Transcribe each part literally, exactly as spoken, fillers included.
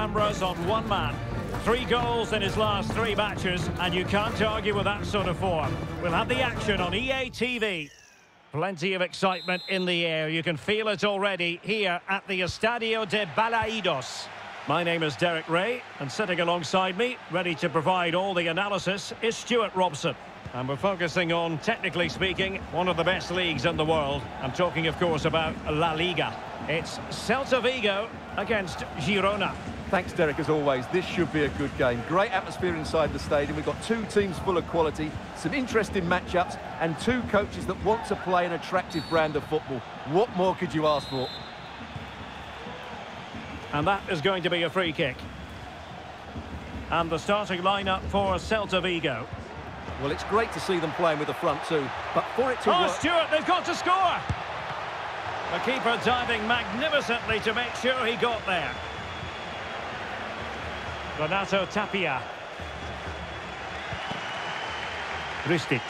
cameras on one man. Three goals in his last three matches, and you can't argue with that sort of form. We'll have the action on E A T V. Plenty of excitement in the air. You can feel it already here at the Estadio de Balaidos. My name is Derek Ray, and sitting alongside me, ready to provide all the analysis, is Stuart Robson. And we're focusing on, technically speaking, one of the best leagues in the world. I'm talking, of course, about La Liga. It's Celta Vigo against Girona. Thanks, Derek, as always. This should be a good game. Great atmosphere inside the stadium. We've got two teams full of quality, some interesting matchups, and two coaches that want to play an attractive brand of football. What more could you ask for? And that is going to be a free kick. And the starting lineup for Celta Vigo. Well, it's great to see them playing with the front two, but for it to oh, work... Stuart, they've got to score! The keeper diving magnificently to make sure he got there. Ronato Tapia. Krstic.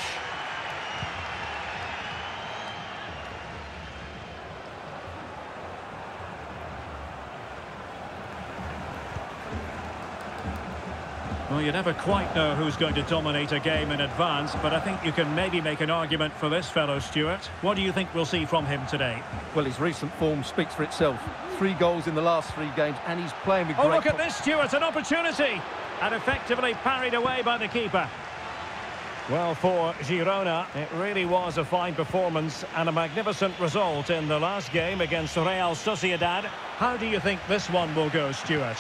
Well, you never quite know who's going to dominate a game in advance, but I think you can maybe make an argument for this fellow, Stuart. What do you think we'll see from him today? Well, his recent form speaks for itself. Three goals in the last three games, and he's playing with great... Oh, look at this, Stuart, an opportunity! And effectively parried away by the keeper. Well, for Girona, it really was a fine performance and a magnificent result in the last game against Real Sociedad. How do you think this one will go, Stuart?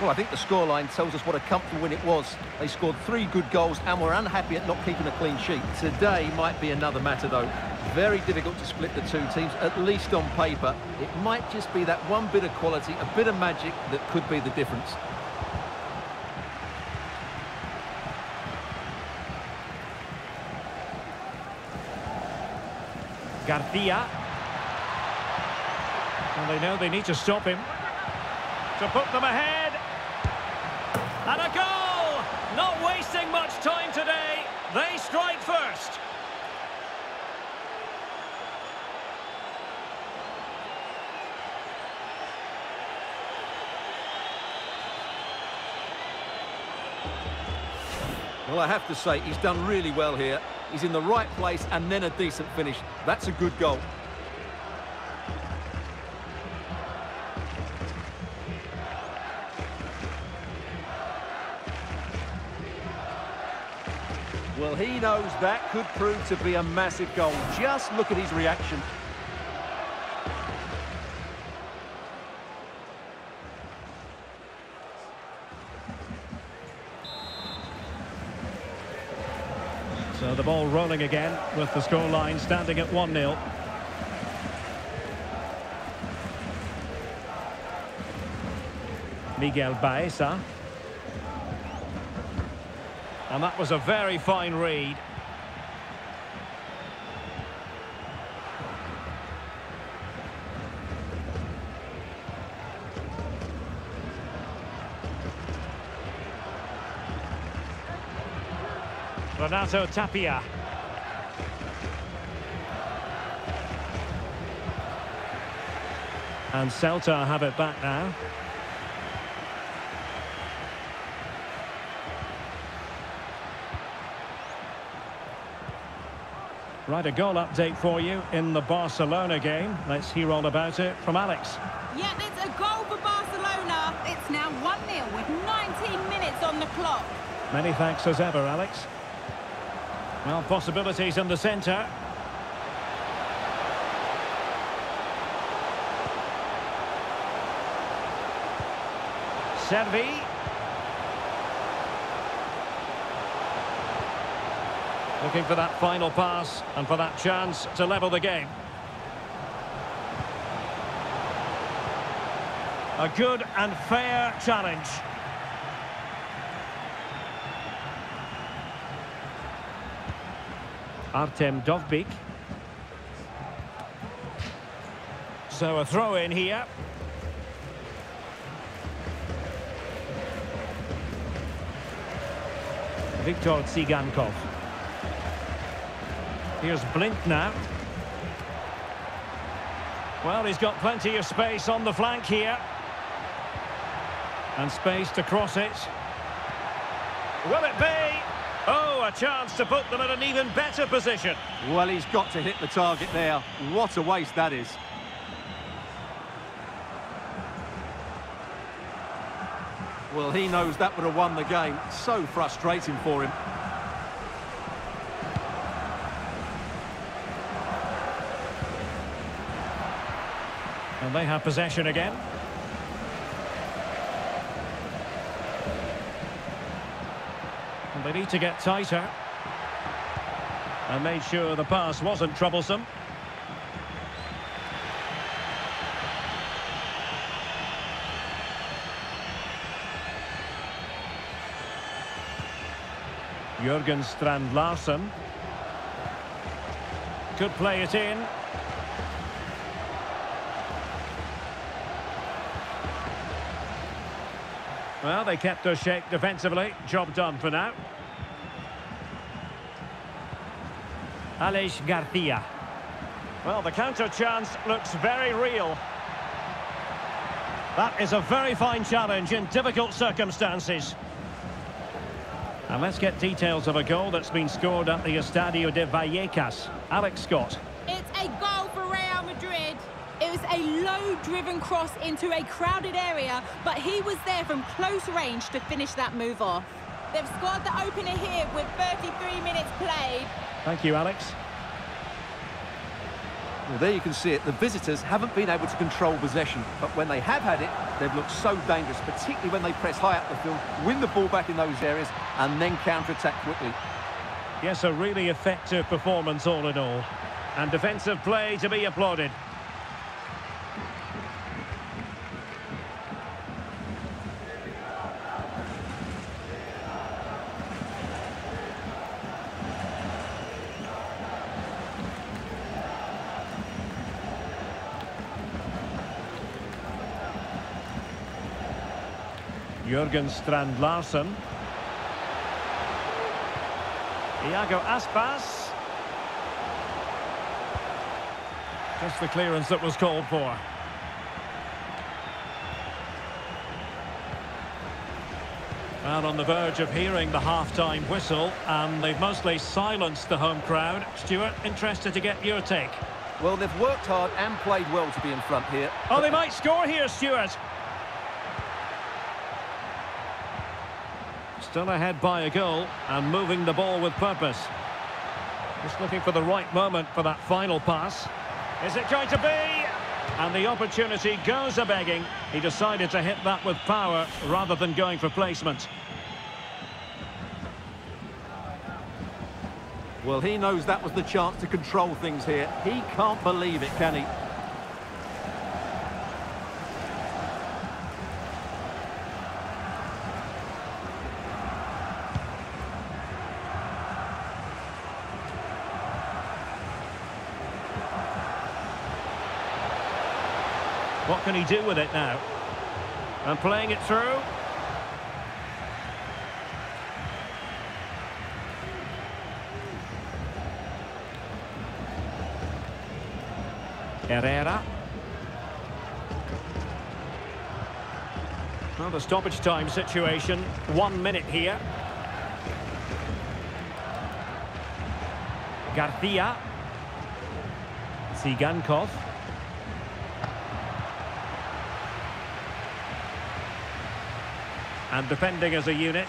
Well, I think the scoreline tells us what a comfortable win it was. They scored three good goals and were unhappy at not keeping a clean sheet. Today might be another matter, though. Very difficult to split the two teams, at least on paper. It might just be that one bit of quality, a bit of magic that could be the difference. Garcia. And they know they need to stop him. To put them ahead. And a goal! Not wasting much time today. They strike first. Well, I have to say, he's done really well here. He's in the right place and then a decent finish. That's a good goal. Well, he knows that could prove to be a massive goal. Just look at his reaction. So the ball rolling again with the scoreline standing at one nil. Miguel Baeza. And that was a very fine read. Ronato Tapia. And Celta have it back now. Right, a goal update for you in the Barcelona game. Let's hear all about it from Alex. Yeah, it's a goal for Barcelona. It's now one nil with nineteen minutes on the clock. Many thanks as ever, Alex. Well, possibilities in the centre. Sergi. Looking for that final pass and for that chance to level the game. A good and fair challenge. Artem Dovbik. So a throw in here. Viktor Tsigankov. Here's Blink now. Well, he's got plenty of space on the flank here. And space to cross it. Will it be? Oh, a chance to put them in an even better position. Well, he's got to hit the target there. What a waste that is. Well, he knows that would have won the game. So frustrating for him. And they have possession again. And they need to get tighter. And made sure the pass wasn't troublesome. Jürgen Strand-Larsen could play it in. Well, they kept their shape defensively. Job done for now. Alex Garcia. Well, the counter chance looks very real. That is a very fine challenge in difficult circumstances. And let's get details of a goal that's been scored at the Estadio de Balaidos. Alex Scott. It's a goal for Real Madrid. It was a low-driven cross into a crowded area, but he was there from close range to finish that move off. They've scored the opener here with thirty-three minutes played. Thank you, Alex. Well, there you can see it. The visitors haven't been able to control possession, but when they have had it, they've looked so dangerous, particularly when they press high up the field, win the ball back in those areas, and then counter-attack quickly. Yes, a really effective performance all in all. And defensive play to be applauded. Jürgen Strand-Larsen. Iago Aspas. Just the clearance that was called for. And on the verge of hearing the half-time whistle, and they've mostly silenced the home crowd. Stuart, interested to get your take. Well, they've worked hard and played well to be in front here. Oh, they might score here, Stuart. Still ahead by a goal and moving the ball with purpose. Just looking for the right moment for that final pass. Is it going to be? And the opportunity goes a-begging. He decided to hit that with power rather than going for placement. Well, he knows that was the chance to control things here. He can't believe it, can he? What can he do with it now? And playing it through. Herrera. Well, the stoppage time situation. One minute here. Garcia. Tsigankov. And defending as a unit.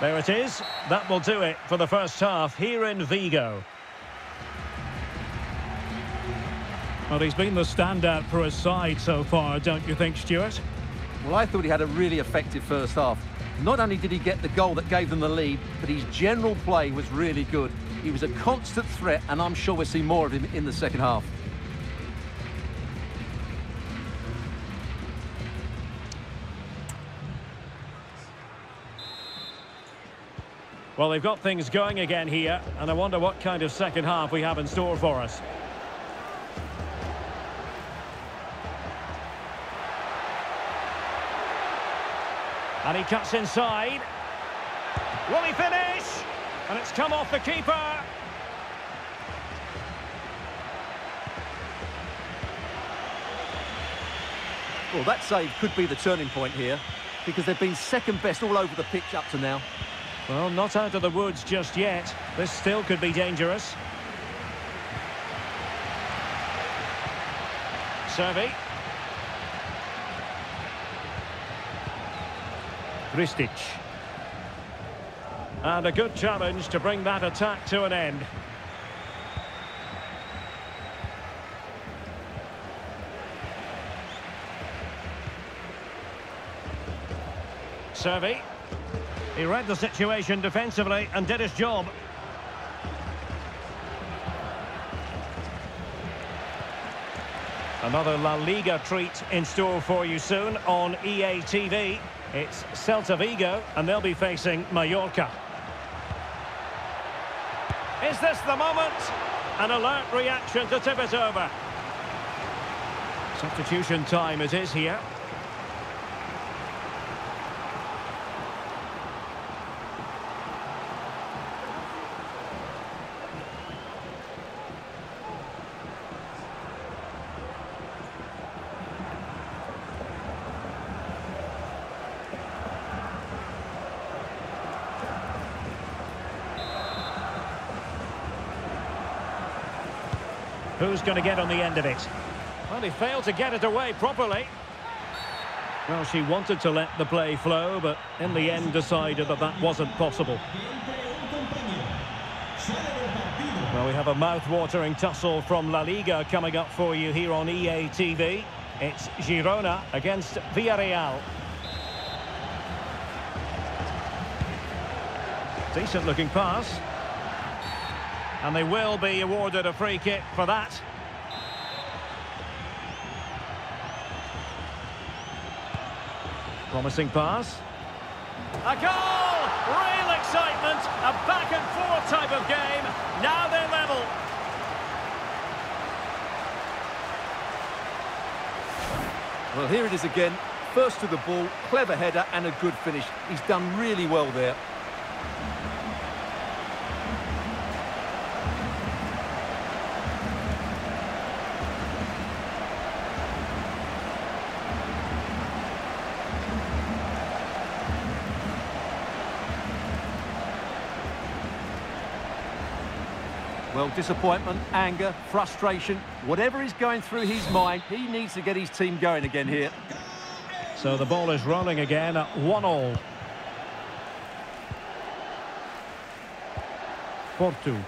There it is. That will do it for the first half here in Vigo. Well, he's been the standout for his side so far, don't you think, Stuart? Well, I thought he had a really effective first half. Not only did he get the goal that gave them the lead, but his general play was really good. He was a constant threat, and I'm sure we'll see more of him in the second half. Well, they've got things going again here, and I wonder what kind of second half we have in store for us. And he cuts inside. Will he finish? And it's come off the keeper. Well, that save could be the turning point here, because they've been second best all over the pitch up to now. Well, not out of the woods just yet. This still could be dangerous. Sergi. Krstic. And a good challenge to bring that attack to an end. Sergi. He read the situation defensively and did his job. Another La Liga treat in store for you soon on E A T V. It's Celta Vigo, and they'll be facing Mallorca. Is this the moment? An alert reaction to tip it over. Substitution time it is here. Who's going to get on the end of it? Well, he failed to get it away properly. Well, she wanted to let the play flow, but in the end decided that that wasn't possible. Well, we have a mouth-watering tussle from La Liga coming up for you here on E A T V. It's Girona against Villarreal. Decent-looking pass. And they will be awarded a free kick for that. Promising pass. A goal! Real excitement! A back-and-forth type of game. Now they're level. Well, here it is again. First to the ball, clever header and a good finish. He's done really well there. Well, disappointment, anger, frustration, whatever is going through his mind, he needs to get his team going again here. So the ball is rolling again at one all. Portu.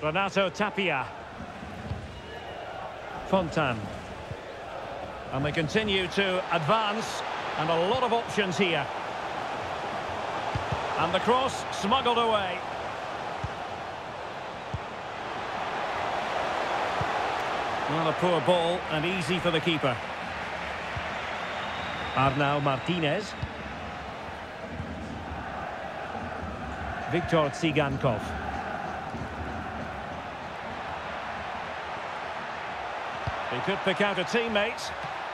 Ronato Tapia. Fontan, and they continue to advance, and a lot of options here, and the cross smuggled away. Well, a poor ball and easy for the keeper. Arnau Martinez. Viktor Tsigankov. He could pick out a teammate.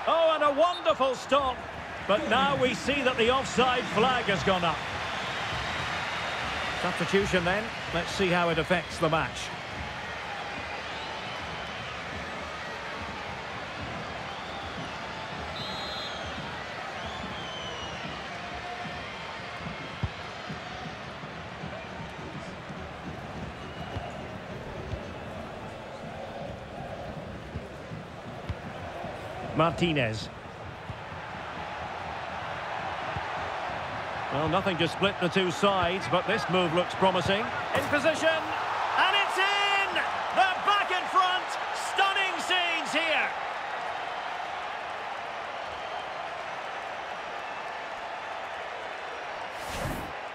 Oh, and a wonderful stop. But now we see that the offside flag has gone up. Substitution then. Let's see how it affects the match. Martinez. Well, nothing to split the two sides, but this move looks promising. In position, and it's in! They're back in front! Stunning scenes here!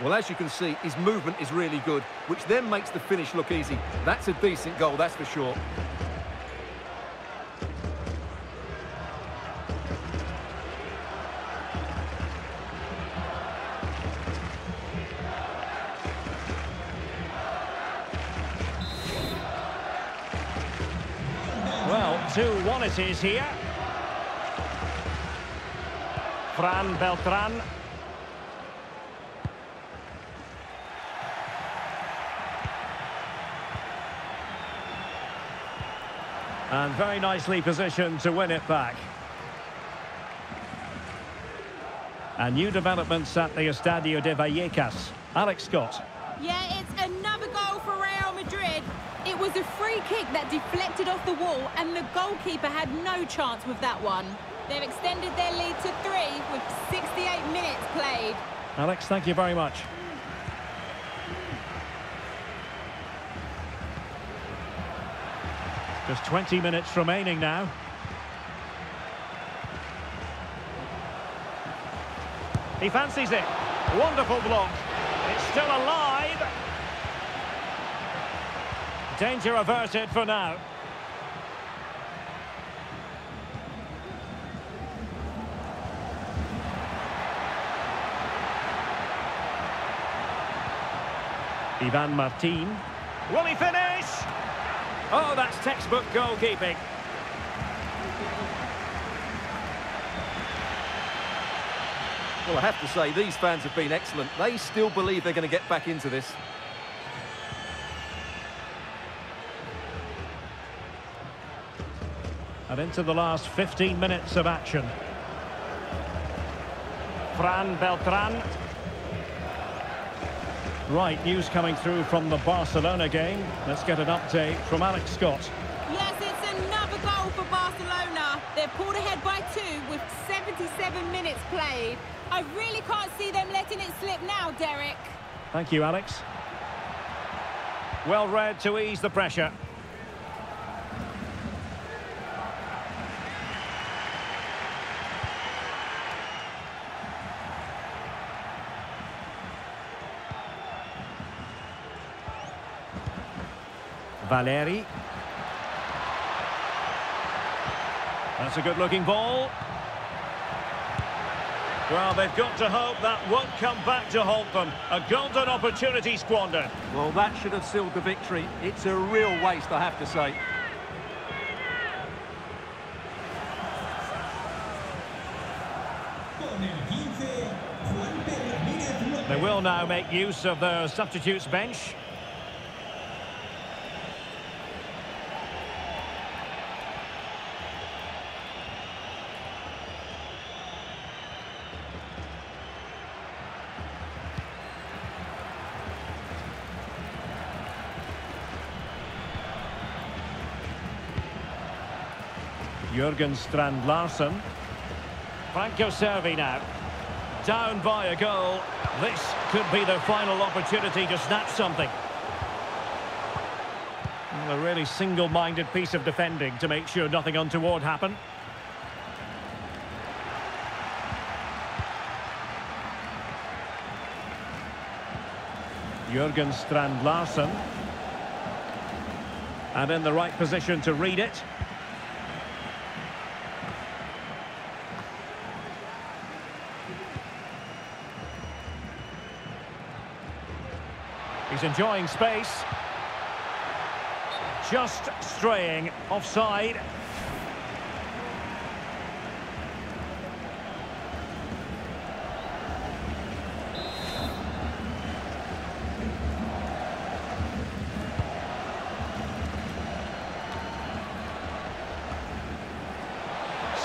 Well, as you can see, his movement is really good, which then makes the finish look easy. That's a decent goal, that's for sure. two one it is here. Fran Beltran. And very nicely positioned to win it back. And new developments at the Estadio de Vallecas. Alex Scott. Yeah, it's another goal for Real Madrid. It was a free kick that deflected off the wall, and the goalkeeper had no chance with that one. They've extended their lead to three with sixty-eight minutes played. Alex, thank you very much. Just twenty minutes remaining now. He fancies it. Wonderful block. It's still alive. Danger averted for now. Ivan Martin. Will he finish? Oh, that's textbook goalkeeping. Well, I have to say, these fans have been excellent. They still believe they're going to get back into this. And into the last fifteen minutes of action. Fran Beltran. Right, news coming through from the Barcelona game. Let's get an update from Alex Scott. Yes, it's another goal for Barcelona. They're pulled ahead by two with seventy-seven minutes played. I really can't see them letting it slip now, Derek. Thank you, Alex. Well read to ease the pressure. Valeri. That's a good-looking ball. Well, they've got to hope that won't come back to haunt them. A golden opportunity squandered. Well, that should have sealed the victory. It's a real waste, I have to say. They will now make use of the substitutes bench. Jürgen Strand-Larsen. Franco Sergi now. Down by a goal. This could be the final opportunity to snatch something. A really single-minded piece of defending to make sure nothing untoward happened. Jürgen Strand-Larsen. And in the right position to read it. He's enjoying space. Just straying offside.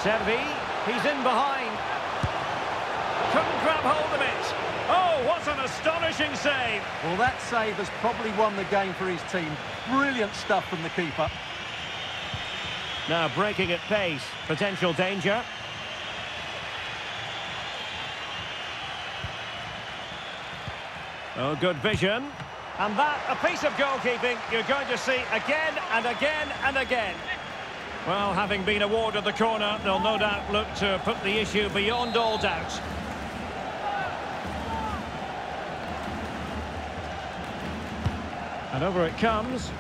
Sergi, he's in behind. Couldn't grab hold of it. Oh, what an astonishing save! Well, that save has probably won the game for his team. Brilliant stuff from the keeper. Now breaking at pace. Potential danger. Oh, good vision. And that, a piece of goalkeeping you're going to see again and again and again. Well, having been awarded the corner, they'll no doubt look to put the issue beyond all doubt. And over it comes.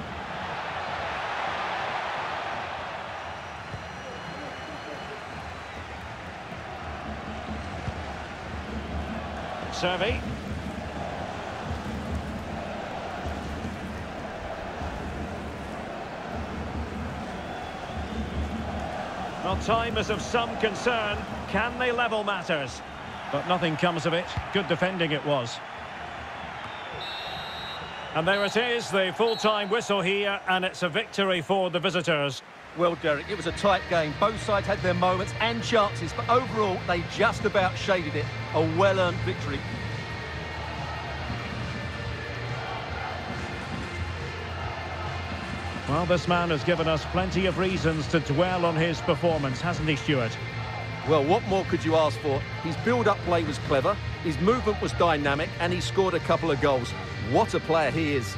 Sergi. Well, time is of some concern. Can they level matters? But nothing comes of it. Good defending it was. And there it is, the full-time whistle here, and it's a victory for the visitors. Well, Derek, it was a tight game. Both sides had their moments and chances, but overall, they just about shaded it. A well-earned victory. Well, this man has given us plenty of reasons to dwell on his performance, hasn't he, Stuart? Well, what more could you ask for? His build-up play was clever, his movement was dynamic, and he scored a couple of goals. What a player he is.